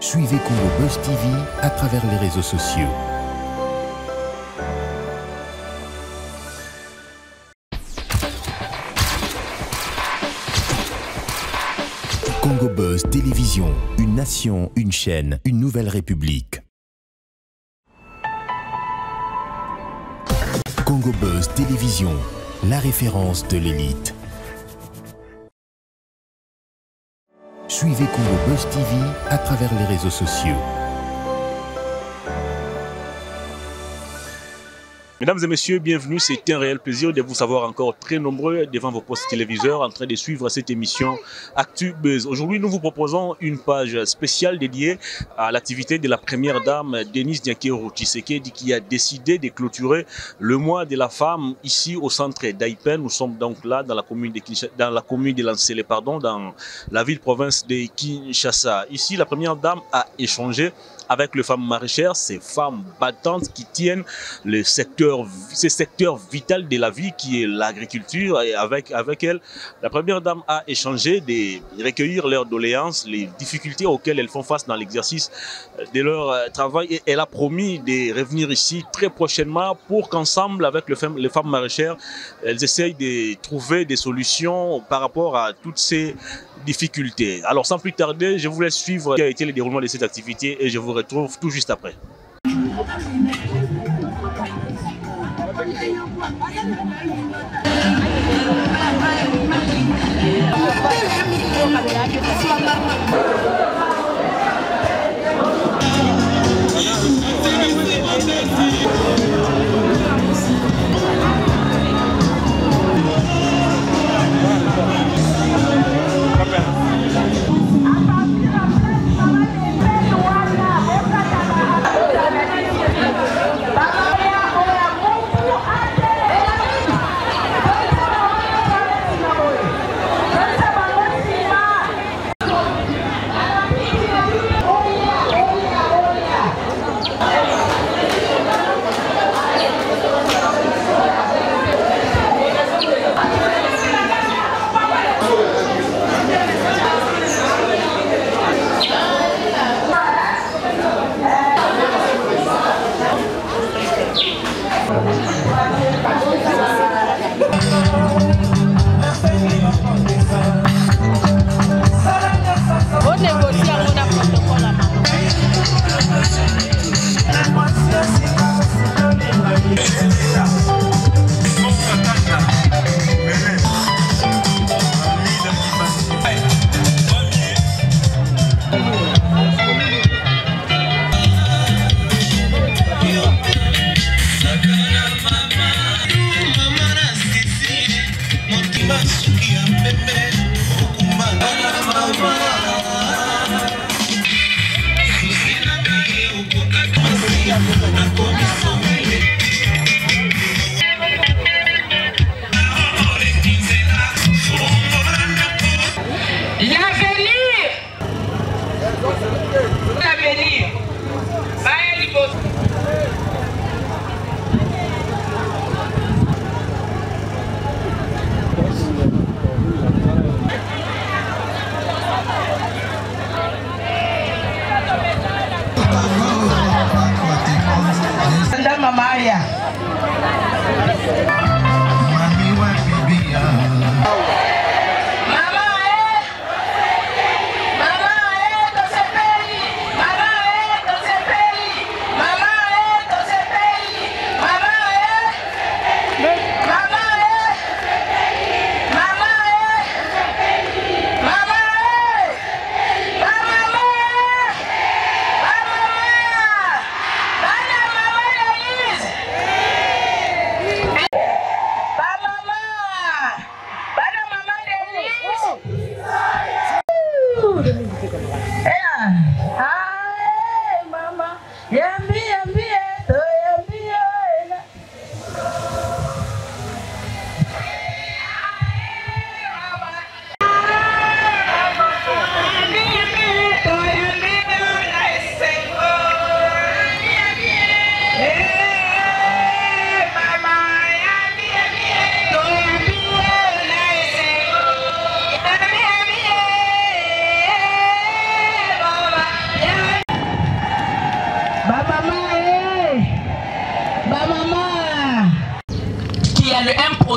Suivez Congo Buzz TV à travers les réseaux sociaux. Congo Buzz Télévision, une nation, une chaîne, une nouvelle république. Congo Buzz Télévision, la référence de l'élite. Suivez Congo Buzz TV à travers les réseaux sociaux. Mesdames et messieurs, bienvenue, c'est un réel plaisir de vous savoir encore très nombreux devant vos postes téléviseurs en train de suivre cette émission ActuBuzz. Aujourd'hui, nous vous proposons une page spéciale dédiée à l'activité de la première dame Denise Nyakeru Tshisekedi qui a décidé de clôturer le mois de la femme ici au centre d'Aïpen. Nous sommes donc là dans la commune de Kinshasa, dans la commune de Lansélé, pardon, dans la ville-province de Kinshasa. Ici, la première dame a échangé avec les femmes maraîchères, ces femmes battantes qui tiennent le secteur, ce secteur vital de la vie qui est l'agriculture. Et avec elles, la première dame a échangé de recueillir leurs doléances, les difficultés auxquelles elles font face dans l'exercice de leur travail. Et elle a promis de revenir ici très prochainement pour qu'ensemble, avec les femmes maraîchères, elles essayent de trouver des solutions par rapport à toutes ces difficultés. Alors sans plus tarder, je vous laisse suivre quel a été le déroulement de cette activité et je vous retrouve tout juste après.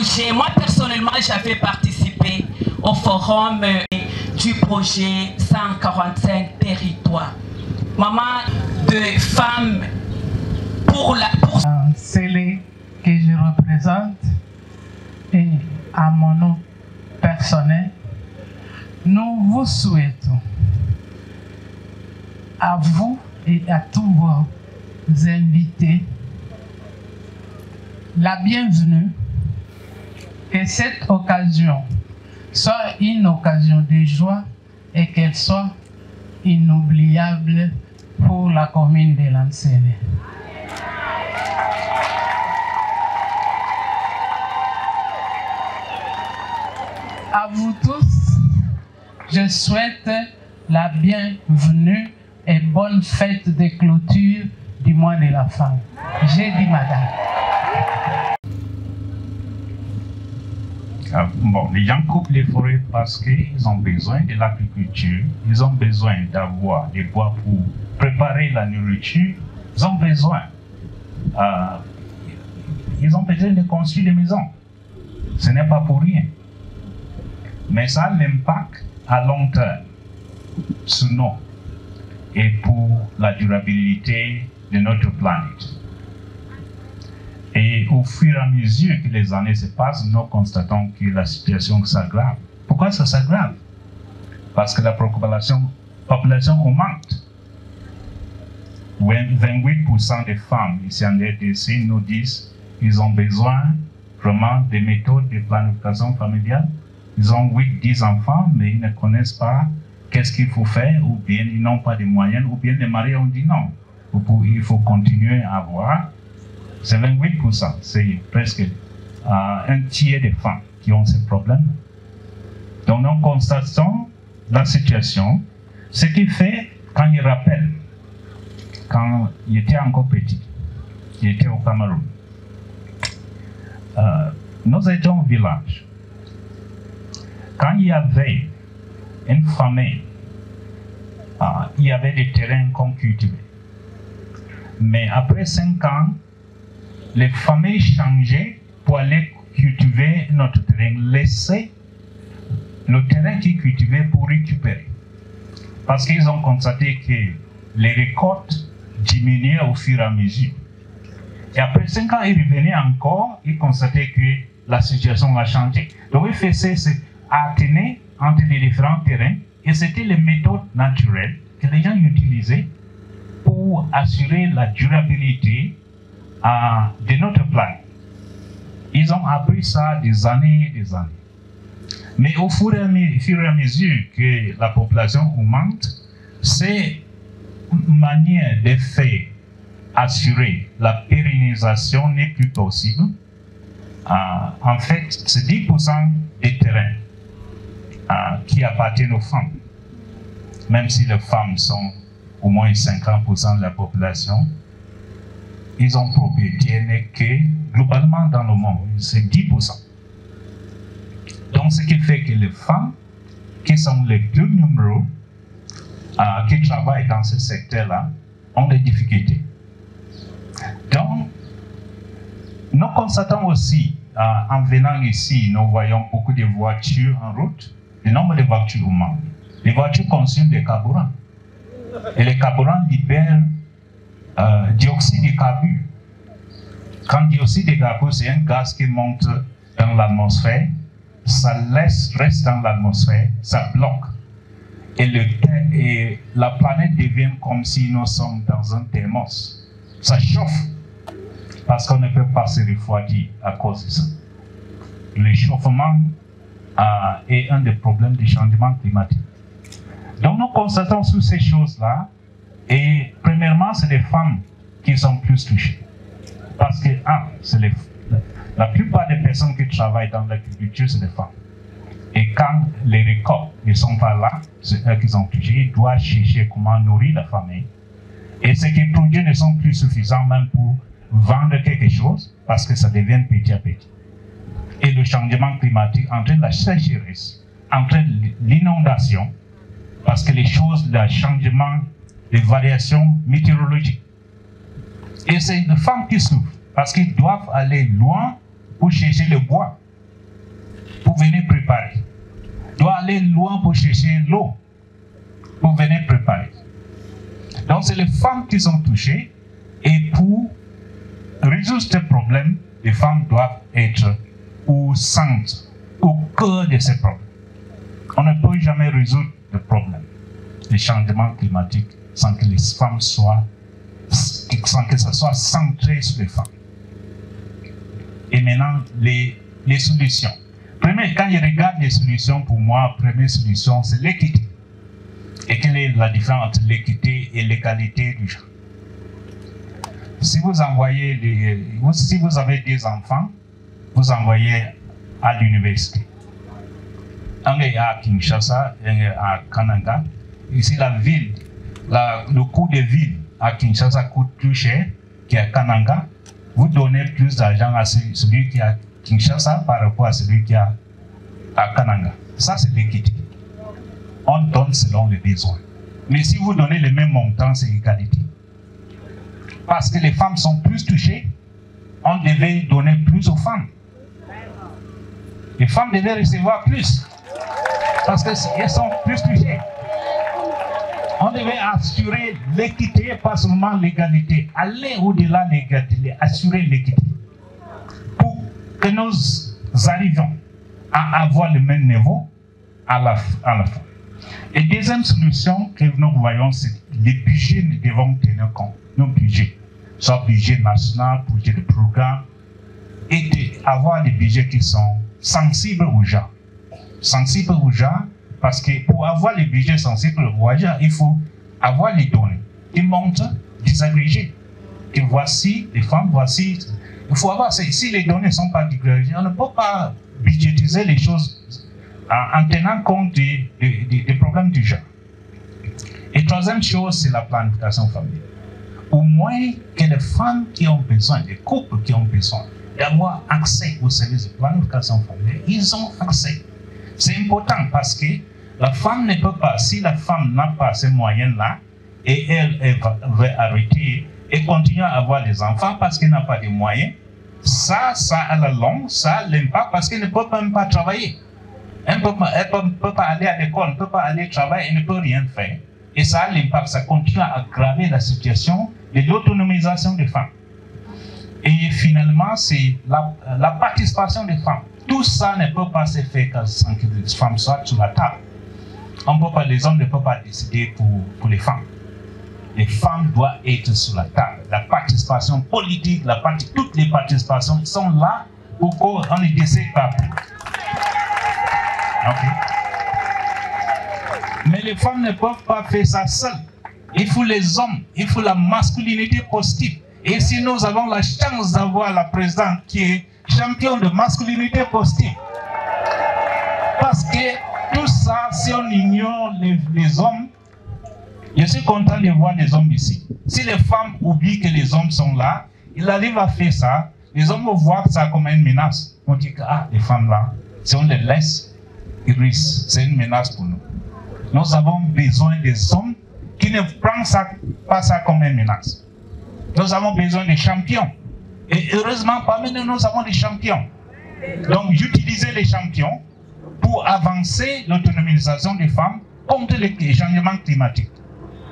projet. Moi, personnellement, j'avais participé au forum du projet 145 territoires. Maman de femmes pour la... Lansélé que je représente et à mon nom personnel, nous vous souhaitons à vous et à tous vos invités la bienvenue, que cette occasion soit une occasion de joie et qu'elle soit inoubliable pour la commune de Lansélé. À vous tous, je souhaite la bienvenue et bonne fête de clôture du mois de la femme. J'ai dit madame. Bon, les gens coupent les forêts parce qu'ils ont besoin de l'agriculture, ils ont besoin d'avoir des bois pour préparer la nourriture, ils ont besoin de construire des maisons. Ce n'est pas pour rien. Mais ça a l'impact à long terme sur nous et pour la durabilité de notre planète. Et au fur et à mesure que les années se passent, nous constatons que la situation s'aggrave. Pourquoi ça s'aggrave? Parce que la population augmente. 28% des femmes ici en RDC nous disent qu'ils ont besoin vraiment des méthodes de planification familiale. Ils ont 8-10 enfants, mais ils ne connaissent pas qu'est-ce qu'il faut faire, ou bien ils n'ont pas de moyens, ou bien les maris ont dit non. Il faut continuer à avoir. C'est 28%, c'est presque un tiers des femmes qui ont ces problèmes. Donc, nous constatons la situation. Ce qui fait, quand je rappelle, quand j'étais encore petit, j'étais au Cameroun, nous étions au village. Quand il y avait une famille, il y avait des terrains qu'on cultivait. Mais après 5 ans, les familles changeaient pour aller cultiver notre terrain, laisser le terrain qu'ils cultivaient pour récupérer. Parce qu'ils ont constaté que les récoltes diminuaient au fur et à mesure. Et après 5 ans, ils revenaient encore, ils constataient que la situation a changé. Donc, ils faisaient alterner entre les différents terrains et c'était les méthodes naturelles que les gens utilisaient pour assurer la durabilité de notre planète. Ils ont appris ça des années et des années. Mais au fur et à mesure que la population augmente, ces manières de faire assurer la pérennisation n'est plus possible. En fait, c'est 10% des terrains qui appartiennent aux femmes. Même si les femmes sont au moins 50% de la population, ils ont propriété que globalement dans le monde, c'est 10%. Donc ce qui fait que les femmes, qui sont les deux numéros qui travaillent dans ce secteur-là, ont des difficultés. Donc, nous constatons aussi, en venant ici, nous voyons beaucoup de voitures en route. Le nombre de voitures augmente. Les voitures consomment des carburants. Et les carburants libèrent dioxyde de carbure. Quand dioxyde de carbure, c'est un gaz qui monte dans l'atmosphère, ça reste dans l'atmosphère, ça bloque. Et la planète devient comme si nous sommes dans un thermos. Ça chauffe, parce qu'on ne peut pas se refroidir à cause de ça. Le chauffement est un des problèmes du changement climatique. Donc nous constatons sur ces choses-là, et premièrement, c'est les femmes qui sont plus touchées. Parce que, la plupart des personnes qui travaillent dans l'agriculture, c'est les femmes. Et quand les récoltes ne sont pas là, c'est elles qui sont touchées. Ils doivent chercher comment nourrir la famille. Et ce qu'ils produisent ne sont plus suffisants même pour vendre quelque chose, parce que ça devient petit à petit. Et le changement climatique entraîne la sécheresse, entraîne l'inondation, parce que les choses, le changement, les variations météorologiques. Et c'est les femmes qui souffrent, parce qu'ils doivent aller loin pour chercher le bois, pour venir préparer, doit aller loin pour chercher l'eau pour venir préparer. Donc c'est les femmes qui sont touchées, et pour résoudre ce problème, les femmes doivent être au centre, au cœur de ces problèmes. On ne peut jamais résoudre le problème des changements climatiques sans que les femmes soient, sans que ça soit centré sur les femmes. Et maintenant, les solutions. Première, quand je regarde les solutions, pour moi, la première solution, c'est l'équité. Et quelle est la différence entre l'équité et l'égalité du genre? Si vous envoyez, si vous avez des enfants, vous envoyez à l'université. Un est à Kinshasa, un est à Kananga. Ici, la ville, le coût de ville à Kinshasa coûte plus cher qu'à Kananga. Vous donnez plus d'argent à celui qui est à Kinshasa par rapport à celui qui est à Kananga. Ça, c'est l'équité. On donne selon les besoins. Mais si vous donnez le même montant, c'est l'égalité. Parce que les femmes sont plus touchées, on devait donner plus aux femmes. Les femmes devaient recevoir plus, parce qu'elles sont plus touchées. On devait assurer l'équité, pas seulement l'égalité. Aller au-delà de l'égalité, assurer l'équité. Pour que nous arrivions à avoir le même niveau à la fin. Et deuxième solution que nous voyons, c'est les budgets nous devons tenir compte. Nos budgets, soit budget national, budget de programme, et d'avoir des budgets qui sont sensibles aux gens. Sensibles aux gens, parce que pour avoir les budgets sensibles aux gens, il faut avoir les données, des montants désagrégés. Et voici les femmes, voici. Il faut avoir, si les données ne sont pas désagrégées, on ne peut pas budgétiser les choses en tenant compte des problèmes du genre. Et troisième chose, c'est la planification familiale. Au moins que les femmes qui ont besoin, les couples qui ont besoin d'avoir accès aux services de planification familiale, ils ont accès. C'est important parce que la femme ne peut pas, si la femme n'a pas ces moyens-là, et elle va arrêter et continuer à avoir des enfants parce qu'elle n'a pas de moyens, ça à la longue, ça a l'impact parce qu'elle ne peut même pas travailler. Elle ne peut pas aller à l'école, elle ne peut pas aller travailler, elle ne peut rien faire. Et ça a l'impact, ça continue à aggraver la situation de l'autonomisation des femmes. Et finalement, c'est la participation des femmes. Tout ça ne peut pas se faire sans que les femmes soient sur la table. On peut pas, les hommes ne peuvent pas décider pour les femmes. Les femmes doivent être sur la table. La participation politique, toutes les participations sont là pour qu'on ne décide pas. Okay. Mais les femmes ne peuvent pas faire ça seules. Il faut les hommes, il faut la masculinité positive. Et si nous avons la chance d'avoir la présidente qui est champion de masculinité positive, parce que tout ça, si on ignore les hommes, je suis content de voir des hommes ici. Si les femmes oublient que les hommes sont là, ils arrivent à faire ça, les hommes vont voir ça comme une menace. On dit que ah, les femmes là, si on les laisse, ils risquent. C'est une menace pour nous. Nous avons besoin des hommes qui ne prennent pas ça comme une menace. Nous avons besoin de champions. Et heureusement, parmi nous, nous avons des champions. Donc, utiliser les champions pour avancer l'autonomisation des femmes contre les changements climatiques.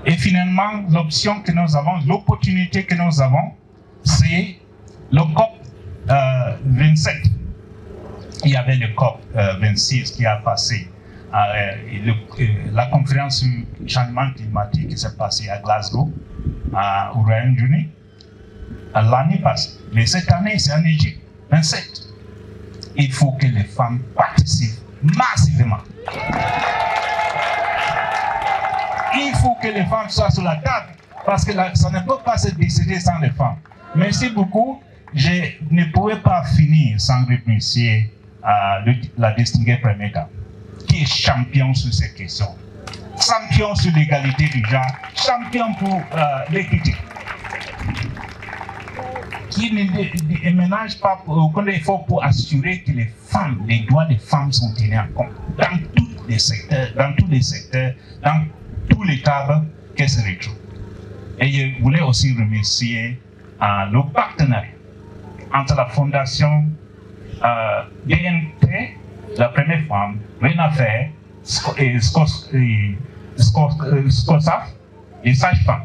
Et finalement, l'option que nous avons, l'opportunité que nous avons, c'est le COP27. Il y avait le COP26 qui a passé, la conférence sur le changement climatique qui s'est passée à Glasgow, au Royaume-Uni, l'année passée. Mais cette année, c'est en Égypte, 27. Il faut que les femmes participent massivement. Il faut que les femmes soient sur la table, parce que ça ne peut pas se décider sans les femmes. Merci beaucoup. Je ne pouvais pas finir sans remercier la distinguée première dame, qui est champion sur ces questions. Champion sur l'égalité du genre, champion pour l'équité. Qui ne ménage pas aucun effort pour assurer que les femmes, les droits des femmes sont tenus en compte dans tous les secteurs, dans tous les tables qu'elles se retrouvent. Et je voulais aussi remercier le partenariat entre la fondation BNP la première femme, Renafé, SCOSAF et SAGEFAM,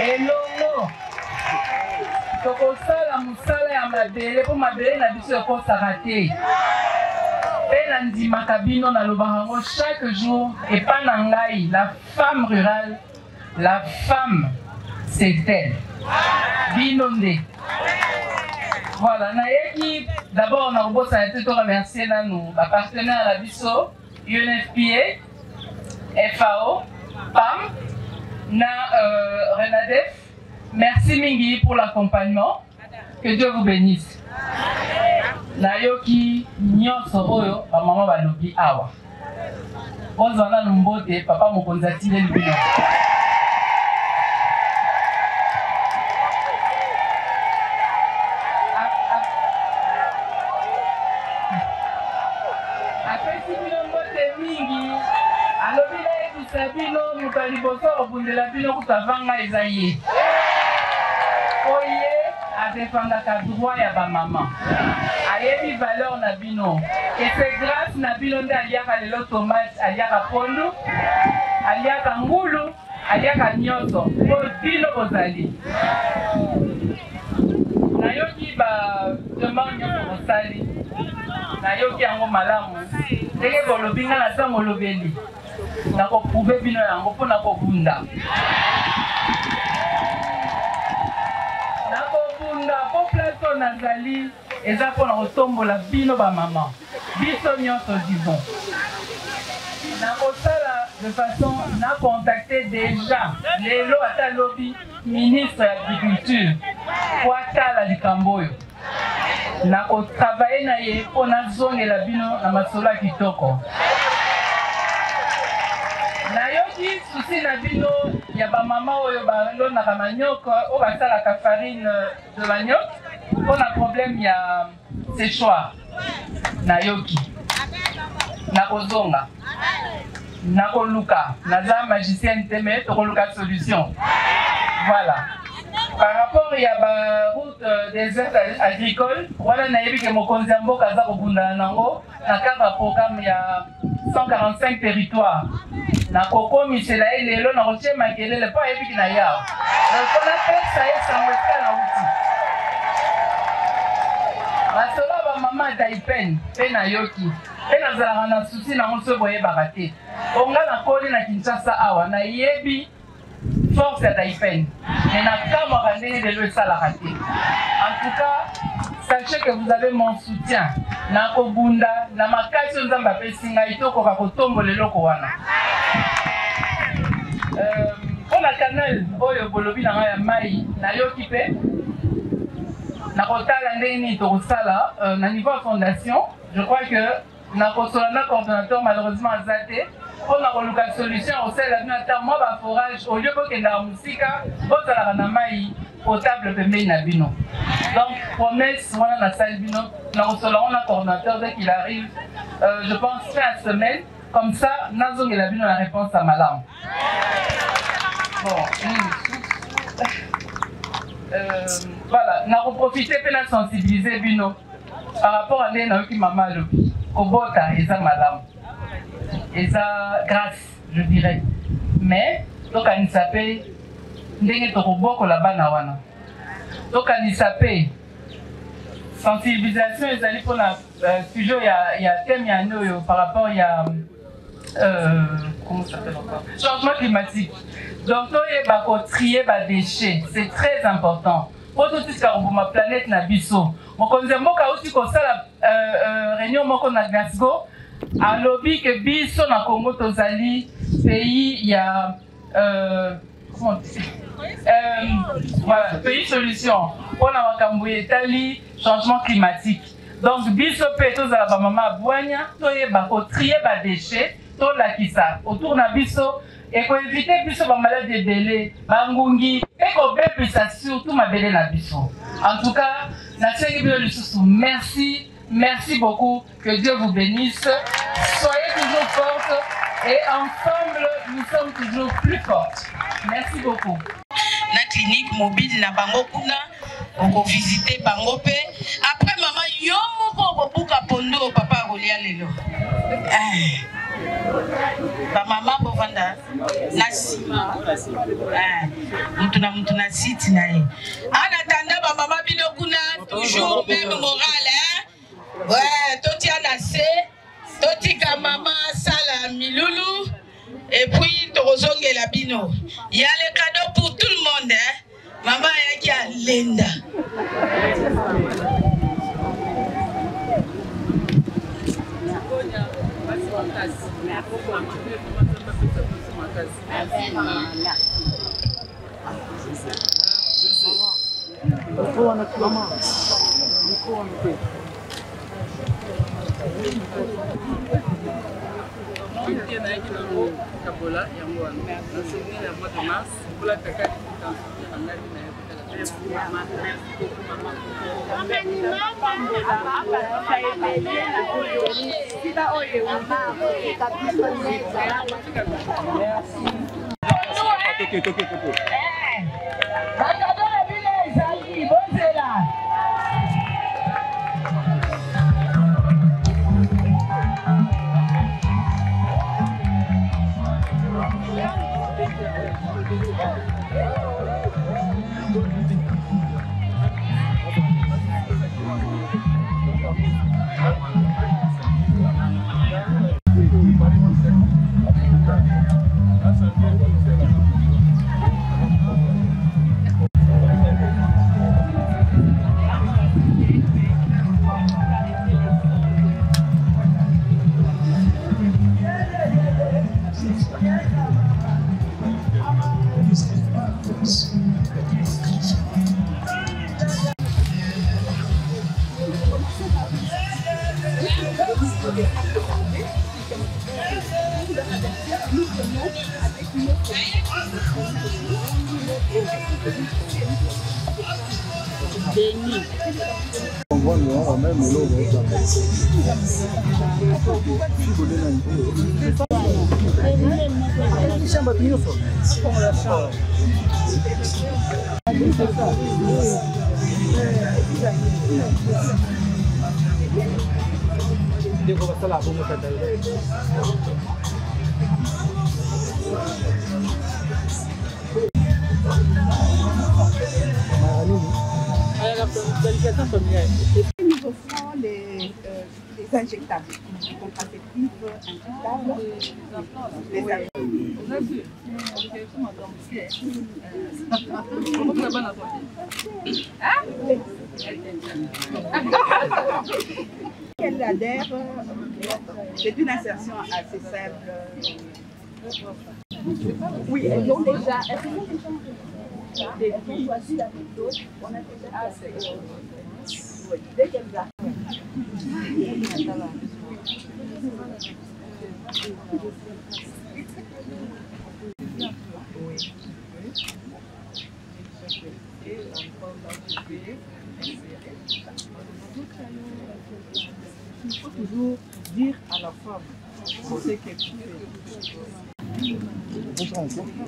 Elongo. Toko sala musala ya mabele, pour mabele na biso ko sarate. Chaque jour, et pas nangai, la femme rurale, la femme, c'est elle. Binonde. Voilà, d'abord, on a remercié nos partenaires à la BISO, UNFPA, FAO, PAM, Renadef. Merci Mingi pour l'accompagnement. Que Dieu vous bénisse. Nayoki nyonso oyo ba mama balobi awa. Ozana lumbote papa mokonzati le bino. Apesi bilombote mingi alobi la etu sabino mutali boso obundela bino kutavanga ezaye. Oye défendre ta droit à ma maman. Ayez valeur Nabino. Et c'est grâce Nabino d'Aliaka Lelo Thomas, Aliaka Pondo, Aliaka Moulou, Aliaka Nyoto, Odilo Rosali. Nayoki ba demande Nyoto Rosali. Nayoki Ango Malamu. Dege Bolobina la Samo Lobeli. Nako prouvé Bino Ango Ponako Bunda. Nazali et Zapon retombe la bino ba maman. Bisognon se disons. De façon, on a contacté déjà les lobby ministre de l'agriculture. Ouattara Likamboyo. On a travaillé naie pour la zone et la bino la masola qui toko. Nayoki souci na bino ya ba maman oyo ba lo na manioc o ba sala ka farine de manioc. On a problème, il y a ces choix. Nayoki, Nakozonga, Nakoluka, Naza magicienne Temet, Nakoluka solution. Voilà. Par rapport à la route des aides agricoles, voilà Nayebi que Mokonzambo Kazakobunda Nango, Nakaba programme il y a 145 territoires. Nakoko Michela et Lelo Naroche Makele le pas Nayebi Naya. Donc on a fait ça et ça m'a outil. Masola ba mama daipen pena yoki pena zala na souci na onso boye barate onga na koli na Kinshasa awa na yebi force daipen na kama randene de le sala raté. En tout cas Sachez que vous avez mon soutien. Nakobunda, namakasi nzamba pesinga itoko kakotombo leloko wana. On a canal oyo bolobi na ya mai na yokipe. Na kotala ndeni to sala na niveau fondation, je crois que na kosolana coordinateur malheureusement azate. On a coloqué solution au sein de notre moi ba forage au lieu que na musika, botala na mai potable pembeni na bino. Donc, promesse, voilà la salle bino. Nous recevrons le coordinateur dès qu'il arrive, je pense, fin semaine. Comme ça, nous avons la réponse à madame. Bon, voilà, nous avons profité pour la sensibiliser bino par rapport à l'énergie qui m'a mal au Kobota et ça, madame. Et ça, grâce, je dirais. Mais, donc, on s'appelle Ndenge Toroboko là-bas, Nawana. Donc, on sensibilisation, ils allaient pour la sujet, il y a thème, il y a nous, par rapport, il y a. Comment ça s'appelle encore? Changement climatique. Donc, on trier les déchets, c'est très important. Pour tout ce qu'on ma planète, Nabiso. On connaît aussi comme ça la réunion à Glasgow. À l'objet que Biso, dans le Congo, Tozali, pays, il y a. Comment on dit? Voilà, pays solution. On a Camboué, Italie, changement climatique. Donc, biso peto za la maman boigna, toye bako trier ba déchets, to la kisa. Autour na biso, et qu'on évite biso ba malade de belé, bangungi, et qu'on bébé ça surtout ma belé na biso. En tout cas, la série de l'Issou, merci, merci beaucoup, que Dieu vous bénisse. Soyez toujours fortes et ensemble, nous sommes toujours plus fortes. Merci beaucoup. La clinique mobile na bango kuna on visiter bango pe après maman yo moko buka pondo papa rolia lelo ba maman bo vanda na sima mtu na site na ye ana tanda ba maman bino kuna toujours même morale hein ouais toti ana se toti ka maman sala milulu. Et puis, Torozong et Labino. Il y a les cadeaux pour tout le monde. Hein? Maman, il y a Linda. injectables, les contraceptifs injectables, les amis. Elle adhère, c'est une insertion assez simple. Oui, elles ont déjà. Elles ont choisi la méthode, on a déjà assez. Oui, dès qu'elles arrivent. Il faut toujours dire à la femme ce qu'elle fait. Bonjour encore.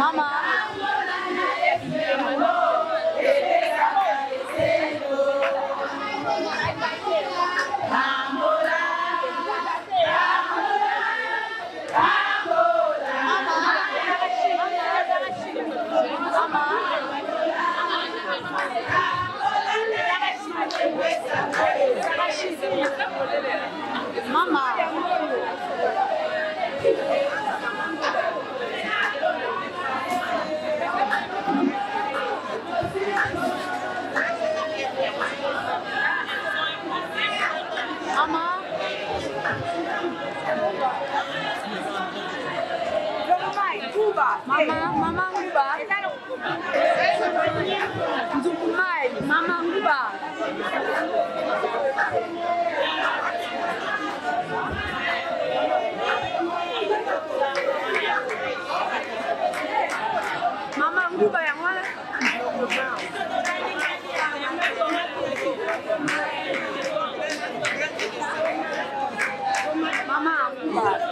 Maman. Maman, le problème est que nous demandons à tous nos mamans de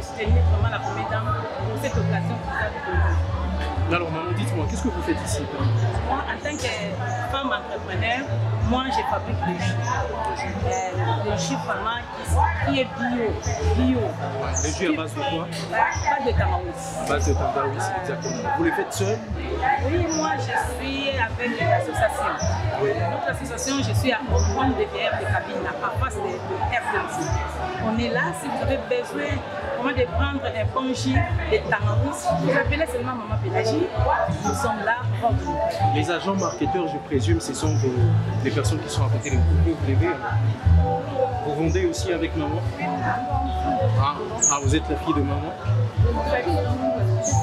soutenir vraiment la première dame pour cette occasion. Alors maman, dites-moi, qu'est-ce que vous faites ici? Moi, en tant que femme entrepreneur, moi je fabrique des jus. Des jus vraiment qui est bio. Des jus à base de quoi? Pas de tamaris. À base de tamaris, exactement. Vous les faites seul? Oui, moi je suis avec une association. Oui. Notre association, je suis à Montréal de VR de Cabine, à face de RDC. On est là si vous avez besoin de prendre un bon jus de tamaris. Vous appelez seulement maman Pélagie. Nous sommes là pour vous. Les agents marketeurs, je présume, ce sont des personnes qui sont à côté de vous. Vous levez. Vous vendez aussi avec maman? Ah, vous êtes la fille de maman? Je ne sais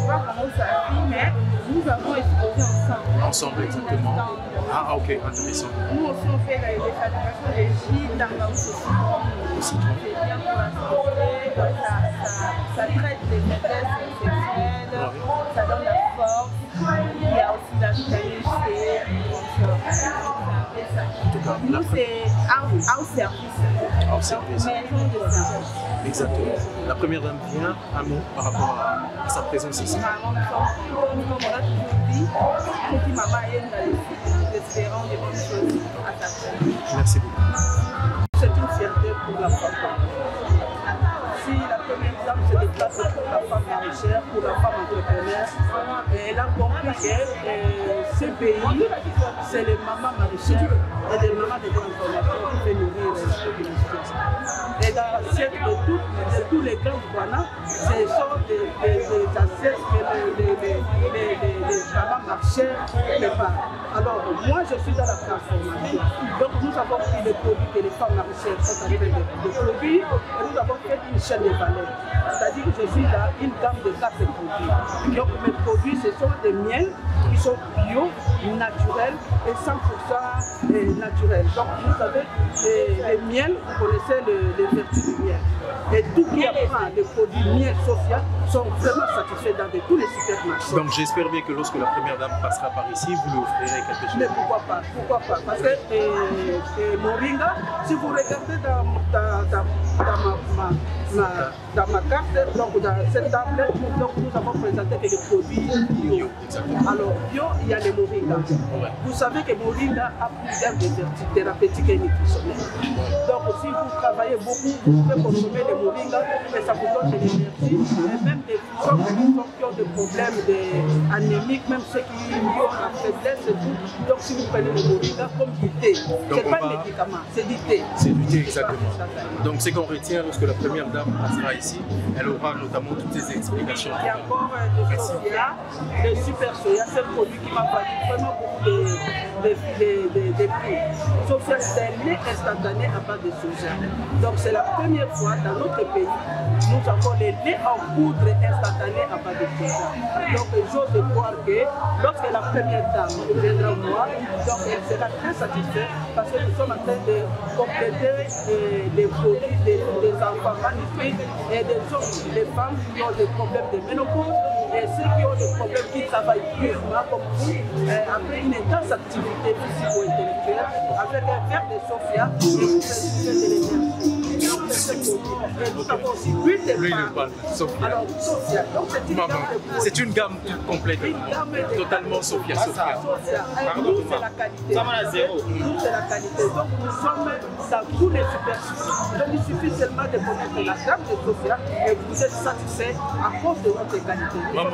pas comment ça a fait, mais nous avons exposé ensemble. Ensemble, exactement. Ah, ok, intéressant. Nous aussi, on fait des fabrications de jus d'arbre au citron. C'est bien pour la santé, ça traite les maîtresses sexuelles, ça donne la force. Il y a aussi la vitamine C. En tout cas, nous, c'est au service. Au service. Exactement. La première dame vient, un mot par rapport à sa présence ici. Maman, comme on a toujours dit, petit maman est nous espérons des bonnes choses à ta famille. Merci beaucoup. C'est une fierté pour la femme. Si la première dame se déplace pour la femme maraîchère, pour la femme entrepreneur, elle a compris que ce pays, c'est les mamans maraîchères et les mamans des transformateurs qui fait nourrir les gens. Et dans l'assiette de tous les grands Guana, c'est le genre des assiettes que les mamans maraîchères préparent. Alors moi je suis dans la transformation. Donc nous avons pris des produits que les femmes maraîchères sont en train de produire et nous avons fait une chaîne de valeur. C'est-à-dire que je suis dans une gamme de 4 produits. Donc mes produits ce sont des miels qui sont bio, naturels et 100% naturels. Donc vous savez, les miels, vous connaissez les vertus du miel. Et tout qui apprend des produits miel Sofia sont vraiment satisfaits dans tous les supermarchés. Donc j'espère bien que lorsque la première dame passera par ici, vous lui offrirez quelque chose. Mais pourquoi pas, parce que Moringa, si vous regardez dans ma carte, donc dans cette tablette, donc nous avons présenté que les produits bio. Alors bio, il y a les Moringa. Ouais. Vous savez que Moringa a plusieurs vertus thérapeutiques et nutritionnelles. Donc si vous travaillez beaucoup, vous pouvez consommer les Moringa et ça vous donne de l'énergie. Et même des gens qui ont des problèmes anémiques, même ceux qui ont la faiblesse et tout. Donc si vous prenez le Moringa comme du thé, c'est pas un médicament, c'est du thé. C'est du thé, exactement. Donc c'est qu'on retient lorsque la première dame passera ici, elle aura notamment toutes les explications. Il y a encore des soya, des super soya, c'est un produit qui m'a fallu vraiment beaucoup de prix. Sophia, c'est un lait instantané à base de soja. Donc c'est la première fois dans notre pays, nous avons les laits en poudre instantanés à base de soja. Donc j'ose croire que lorsque la première dame viendra voir, donc elle sera très satisfaite parce que nous sommes en train de compléter les produits des enfants magnifiques et des hommes, des femmes qui ont des problèmes de ménopause. Et ceux qui ont des problèmes, qui travaillent purement comme vous, après une intense activité physico-intellectuelle, avec un verre de Sophia, et vous faites de l'énergie. Donc, c'est ce qu'on dit. Nous avons aussi l'huile de palme. Alors, Sophia, donc c'est une gamme complète, totalement Sophia. Nous, c'est la qualité. Nous, c'est la qualité. Donc, nous sommes dans tous les superficies. Donc, il suffit seulement de connaître la gamme de Sophia et vous êtes satisfait à cause de notre qualité. Maman,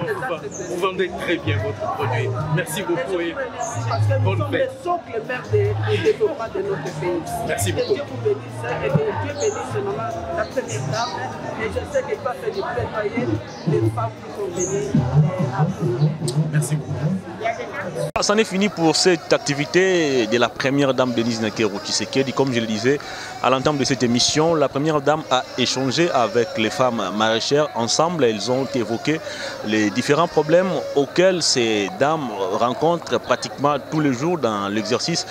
vous vendez très bien votre produit. Merci beaucoup et bonne fête. Nous sommes le socle mère du développement de notre pays. Merci beaucoup. Que Dieu vous bénisse et que Dieu bénisse maman, la première dame. Et je sais que pas fait du plaidoyer les femmes qui sont bénies à vous. Merci beaucoup. C'en est fini pour cette activité de la première dame Denise Nyakeru Tshisekedi. Comme je le disais, à l'entame de cette émission, la première dame a échangé avec les femmes maraîchères. Ensemble, elles ont évoqué les différents problèmes auxquels ces dames rencontrent pratiquement tous les jours dans l'exercice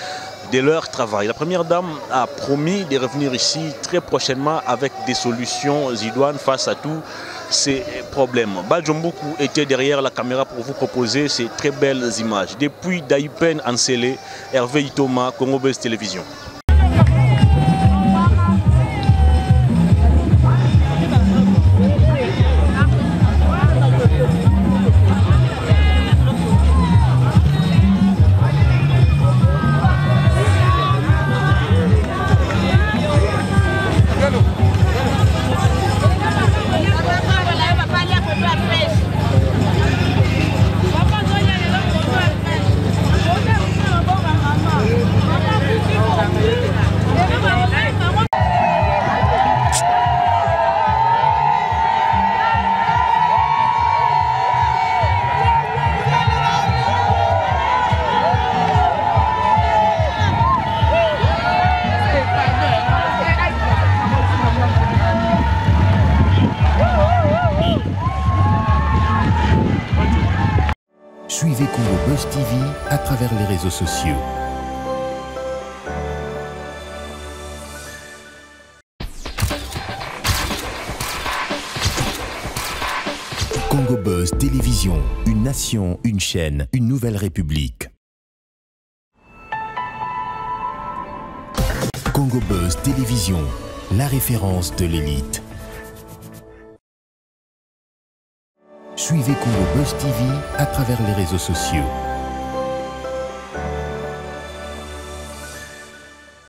de leur travail. La première dame a promis de revenir ici très prochainement avec des solutions idoines face à tous ces problèmes. Badjomboku était derrière la caméra pour vous proposer ces très belles images. Depuis d'Aïpen, Lansélé, Hervé Itoma, Congo Buzz Télévision. Suivez Congo Buzz TV à travers les réseaux sociaux. Congo Buzz Télévision, une nation, une chaîne, une nouvelle république. Congo Buzz Télévision, la référence de l'élite. Suivez Congo Buzz TV à travers les réseaux sociaux.